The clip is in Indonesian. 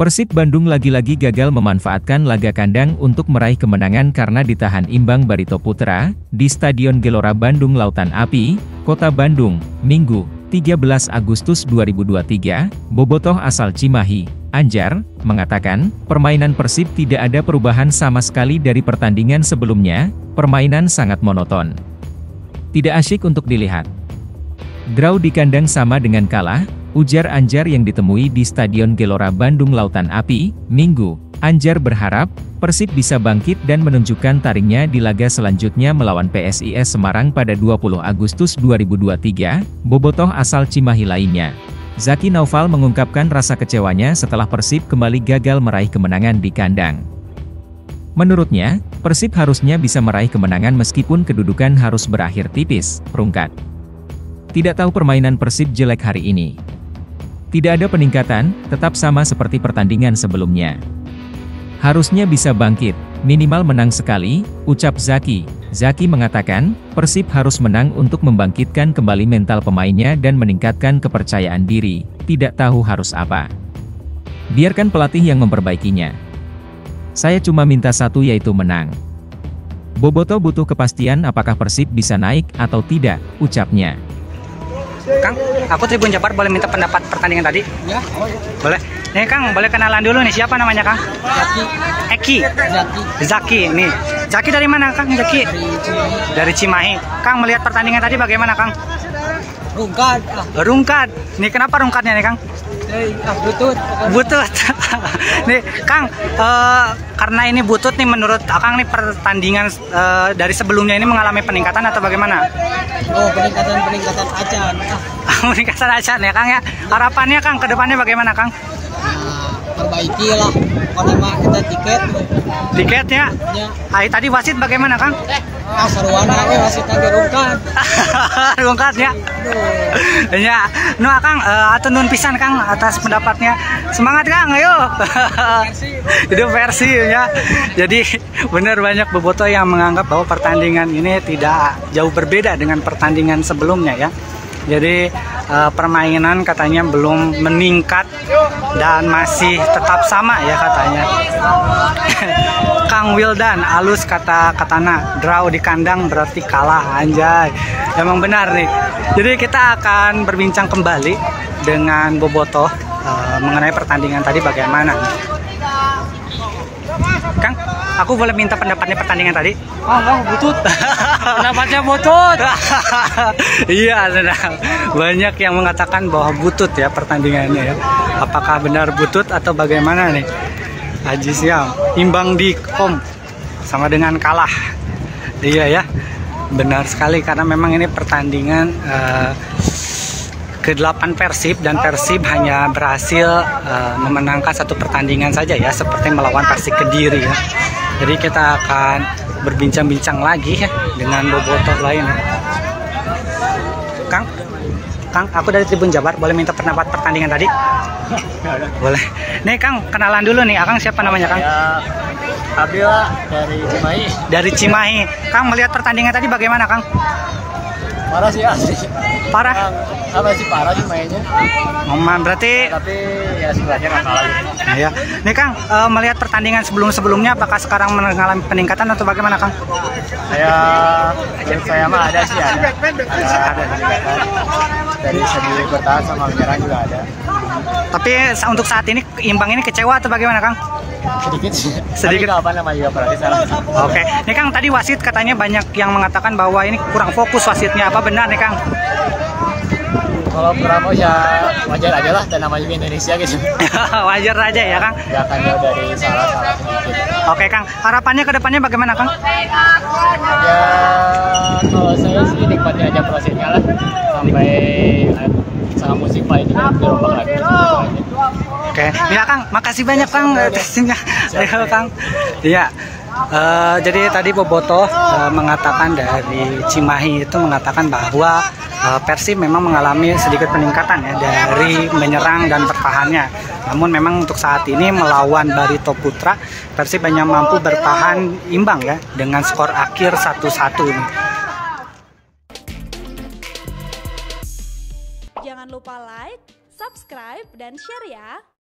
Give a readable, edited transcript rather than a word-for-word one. Persib Bandung lagi-lagi gagal memanfaatkan laga kandang untuk meraih kemenangan karena ditahan imbang Barito Putera di Stadion Gelora Bandung Lautan Api, Kota Bandung, Minggu, 13 Agustus 2023, bobotoh asal Cimahi, Anjar, mengatakan, permainan Persib tidak ada perubahan sama sekali dari pertandingan sebelumnya, permainan sangat monoton. Tidak asyik untuk dilihat. Draw di kandang sama dengan kalah, ujar Anjar yang ditemui di Stadion Gelora Bandung Lautan Api, Minggu. Anjar berharap, Persib bisa bangkit dan menunjukkan taringnya di laga selanjutnya melawan PSIS Semarang pada 20 Agustus 2023, bobotoh asal Cimahi lainnya. Zaki Naufal mengungkapkan rasa kecewanya setelah Persib kembali gagal meraih kemenangan di kandang. Menurutnya, Persib harusnya bisa meraih kemenangan meskipun kedudukan harus berakhir tipis, rungkat. Tidak tahu permainan Persib jelek hari ini. Tidak ada peningkatan, tetap sama seperti pertandingan sebelumnya. Harusnya bisa bangkit, minimal menang sekali, ucap Zaki. Zaki mengatakan, Persib harus menang untuk membangkitkan kembali mental pemainnya dan meningkatkan kepercayaan diri, tidak tahu harus apa. Biarkan pelatih yang memperbaikinya. Saya cuma minta satu yaitu menang. Boboto butuh kepastian apakah Persib bisa naik atau tidak, ucapnya. Kang, aku Tribun Jabar boleh minta pendapat pertandingan tadi? Ya, boleh. Nih Kang, boleh kenalan dulu nih, siapa namanya Kang? Zaki. Eki? Zaki. Nih, Zaki dari mana Kang? Zaki? Dari Cimahi. Kang, melihat pertandingan tadi bagaimana Kang? Rungkat. Rungkat. Nih kenapa rungkatnya nih Kang? Butut. Butut. Nih Kang, karena ini butut nih menurut Kang nih pertandingan dari sebelumnya ini mengalami peningkatan atau bagaimana? Oh, peningkatan acan. Peningkatan acan ya Kang ya. Harapannya Kang ke depannya bagaimana Kang? Perbaiki lah. Kalau kita tiket. Tiketnya? Ya. Ay, tadi wasit bagaimana Kang? Seruana ya wasit lagi rungkat. Rungkat ya. Ya. No Kang, atur nun pisan Kang atas pendapatnya. Semangat Kang, ayo. Hidup versi ya. Jadi benar banyak bobotoh yang menganggap bahwa pertandingan ini tidak jauh berbeda dengan pertandingan sebelumnya ya. Jadi permainan katanya belum meningkat dan masih tetap sama ya katanya. Kang Wildan, alus kata-katana, draw di kandang berarti kalah, anjay. Emang benar nih. Jadi kita akan berbincang kembali dengan bobotoh mengenai pertandingan tadi bagaimana. Kang, aku boleh minta pendapatnya pertandingan tadi? Oh, butut. Pendapatnya butut. Iya, banyak yang mengatakan bahwa butut ya pertandingannya ya. Apakah benar butut atau bagaimana nih? Haji Siam, imbang di kom sama dengan kalah. Iya ya, benar sekali karena memang ini pertandingan ke-8 Persib dan Persib hanya berhasil memenangkan satu pertandingan saja ya, seperti melawan Persik Kediri ya. Jadi kita akan berbincang-bincang lagi ya dengan bobotoh lain. Kang, aku dari Tribun Jabar, boleh minta pendapat pertandingan tadi? Boleh. Nih Kang, kenalan dulu nih, Akang siapa namanya Kang? Abdillah dari Cimahi. Dari Cimahi. Kang, melihat pertandingan tadi bagaimana Kang? Parah sih asli. Parah? Apa sih parah sih mainnya? Memang berarti. Tapi ya sebenarnya nggak kalah. Nah, ya. Nih Kang, melihat pertandingan sebelumnya, apakah sekarang mengalami peningkatan atau bagaimana Kang? Saya mah ada sih ada. Dari segi bertahan sama menyerang juga ada. Tapi untuk saat ini imbang ini kecewa atau bagaimana Kang? Sedikit apa namanya juga berarti salah. Oke. Nih Kang, tadi wasit katanya banyak yang mengatakan bahwa ini kurang fokus wasitnya, apa benar nih Kang? Kalau Pramo ya wajar aja lah, dan namanya Indonesia gitu. Wajar aja ya Kang? Ya kan jauh dari salah-salah sedikit. Oke Kang, harapannya ke depannya bagaimana Kang? Ya kalau saya sih nikmati aja prosesnya lah. Sampai sama musik paling tidak gelombang lagi. Oke, ya Kang, makasih banyak Kang tesnya. Ayo Kang. Iya. Jadi tadi bobotoh mengatakan dari Cimahi itu mengatakan bahwa Persib memang mengalami sedikit peningkatan ya dari menyerang dan bertahannya. Namun memang untuk saat ini melawan Barito Putera, Persib hanya mampu bertahan imbang ya dengan skor akhir 1-1 ini. Jangan lupa like, subscribe, dan share ya.